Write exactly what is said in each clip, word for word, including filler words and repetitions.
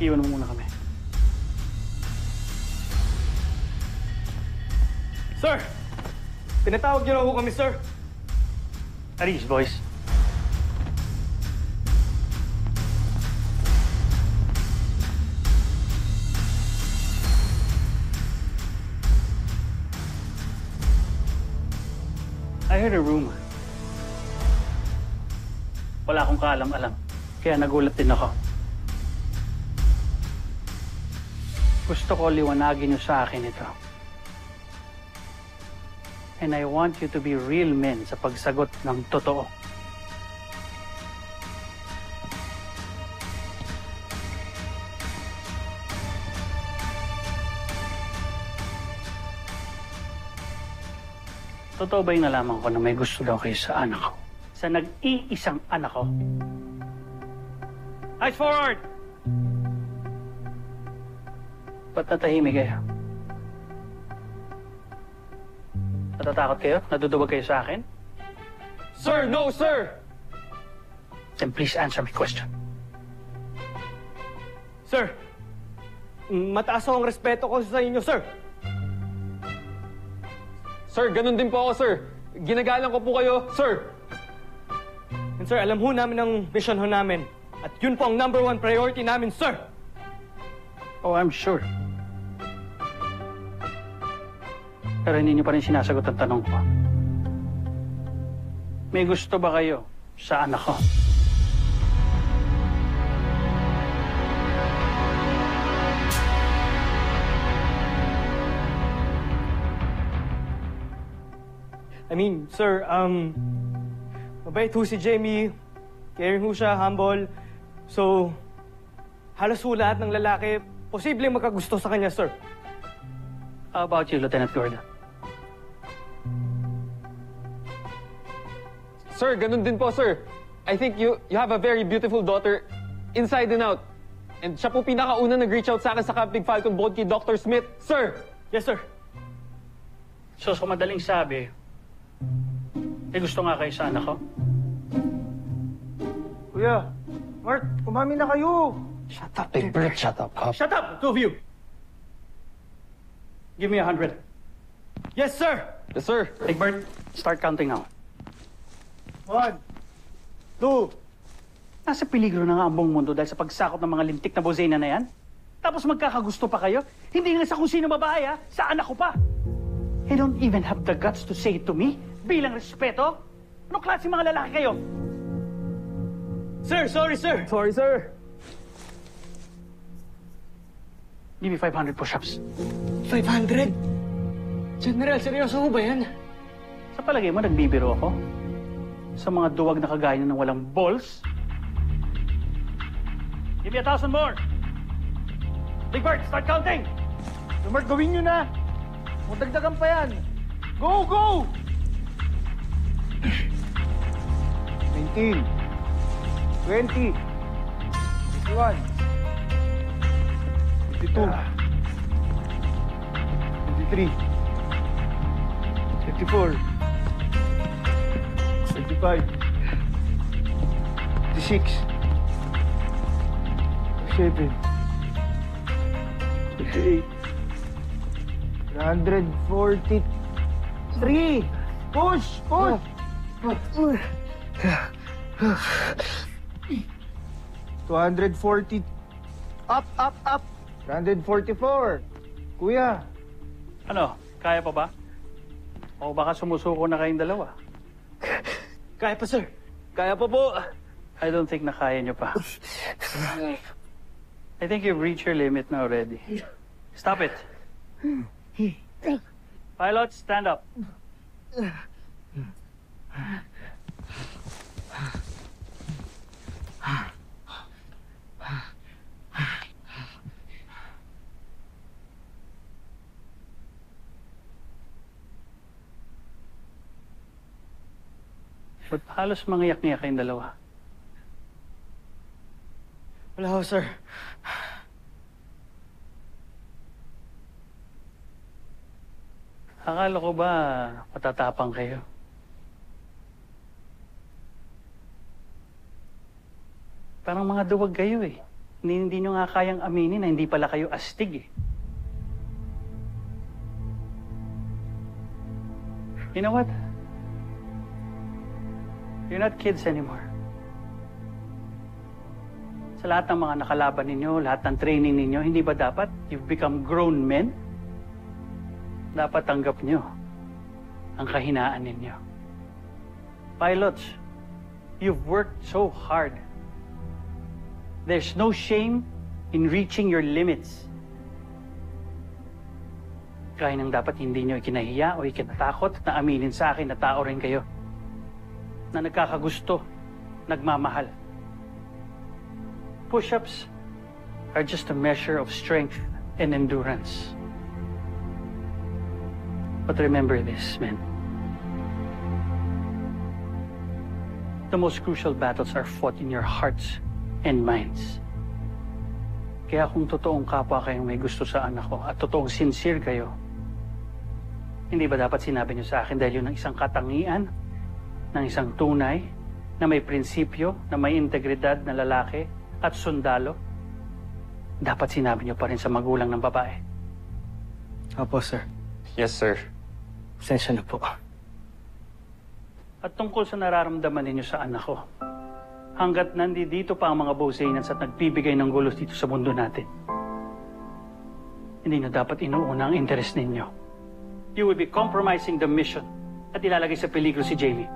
Iwan mo muna kami. Sir! Pinatawag niyo na ako kami, sir. Aris, boys. I heard a rumor. Wala akong kaalam-alam, kaya nagulat din ako. Gusto ko liwanagin niyo sa akin ito. And I want you to be real men sa pagsagot ng totoo. Totoo ba yung nalaman ko na may gusto daw kayo sa anak ko? Sa nag-iisang anak ko? Eyes forward! Ba't natahimik kayo? Natatakot kayo? Nadudubog kayo sa akin? Sir, no, sir! Then please answer my question. Sir, mataas ang respeto ko sa inyo, sir. Sir, ganun din po ako, sir. Ginagalang ko po kayo, sir. And sir, alam ho namin ang mission ho namin. At yun po ang number one priority namin, sir. Oh, I'm sure. Pero hindi niyo pa rin sinasagot ang tanong ko. May gusto ba kayo sa anak ko? I mean, sir, um, mabait ho si Jamie, caring ho siya, humble. So, halos ho lahat ng lalaki, posibleng magkagusto sa kanya, sir. How about you, Lieutenant Gordon? Sir, ganun din po, sir. I think you you have a very beautiful daughter, inside and out. And siya po pinakauna nag-reach out sa akin sa Captain Falcon Boat kay Doctor Smith. Sir! Yes, sir. So, so madaling sabi, eh, gusto nga kayo sa anak ko? Kuya, Mart, kumami na kayo! Shut up, Big Bird. Shut up, Pop. Shut up, two of you! Give me a hundred. Yes, sir! Yes, sir! Big Bird, start counting now. One, two. Nasa peligro na nga ang buong mundo dahil sa pagsakop ng mga lintik na bozena na yan. Tapos magkakagusto pa kayo? Hindi nga sa kung sino babae, ha? Sa anak ko pa! They don't even have the guts to say it to me. Bilang respeto? Anong klase mga lalaki kayo? Sir, sorry, sir. Sorry, sir. Give me five hundred push-ups. five hundred? General, seryoso ba yan? Sa palagay mo, nagbibiro ako? Sa mga duwag na kagaya ng walang balls? Give me a thousand more. Big Bird, start counting. Lumart, gawin nyo na. Kung dagdagan pa yan. Go, go! nineteen, twenty, twenty-one, twenty-two, twenty-three, twenty-four, twenty-five, twenty-six, twenty-seven, twenty-eight, one forty-three. Push, push. two forty. Up, up, up. one forty-four. Kuya. Ano? Kaya pa ba? O baka sumusuko na kayong dalawa? Kaya pa, sir. Kaya pa po. I don't think na kaya nyo pa. I think you've reached your limit na already. Stop it. Pilots, stand up. Ba't halos mangyak-ngyak kayong dalawa? Wala ho, sir. Akala ko ba matatapang kayo? Parang mga duwag kayo eh. Hindi, hindi nyo nga kayang aminin na hindi pala kayo astig eh. You know what? You're not kids anymore. Sa lahat ng mga nakalaban ninyo, lahat ng training ninyo, hindi ba dapat you've become grown men? Dapat tanggap nyo ang kahinaan ninyo. Pilots, you've worked so hard. There's no shame in reaching your limits. Kaya nang dapat hindi nyo ikinahiya o ikinatakot na aminin sa akin na tao rin kayo. Na nagkakagusto, nagmamahal. Push-ups are just a measure of strength and endurance. But remember this, men. The most crucial battles are fought in your hearts and minds. Kaya kung totoong kapwa kayong may gusto sa anak ko at totoong sincere kayo, hindi ba dapat sinabi niyo sa akin dahil yun ang isang katangian ng isang tunay na may prinsipyo, na may integridad na lalaki at sundalo? Dapat sinabi niyo pa rin sa magulang ng babae. Opo, sir. Yes, sir. Pasensya na po. At tungkol sa nararamdaman ninyo sa anak ko, hanggat nandito pa ang mga Boseynans at nagbibigay ng gulos dito sa mundo natin, hindi na dapat inuuna ang interes ninyo. You will be compromising the mission at ilalagay sa peligro si Jamie.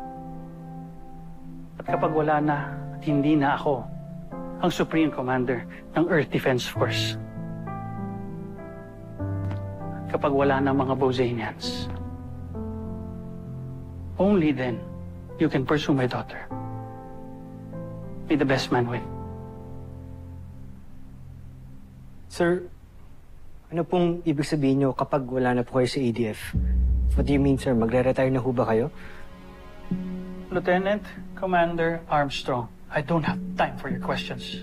At kapag wala na at hindi na ako ang Supreme Commander ng Earth Defense Force, at kapag wala na mga Boseynans, only then you can pursue my daughter. May the best man win. Sir, ano pong ibig sabihin nyo kapag wala na po kayo sa A D F? What do you mean, sir? Magre-retire na ho ba kayo? Lieutenant Commander Armstrong, I don't have time for your questions.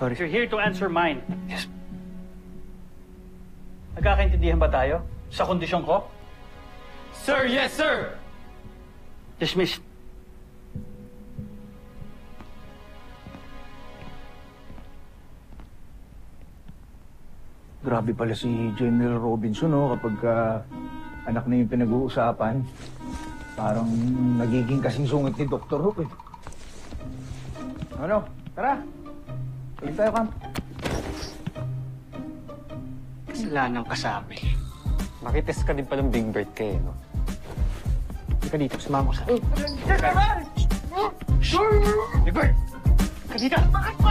Sorry. You're here to answer mine. Yes. Nagkakaintindihan ba tayo sa kondisyon ko? Sir, yes, sir! Dismissed. Grabe pala si General Robinson, no? Kapag uh, anak na yung pinag-uusapan, parang nagiging kasing sungit ni Doctor Hook, eh. Ano? Tara! Pagin tayo, Cam. Kasalanan ka sa amin. Makitest ka din palang Big Bird kayo, no? Hindi ka dito, sumama ko sa akin. Big Bird! Big Bird! Big Bird!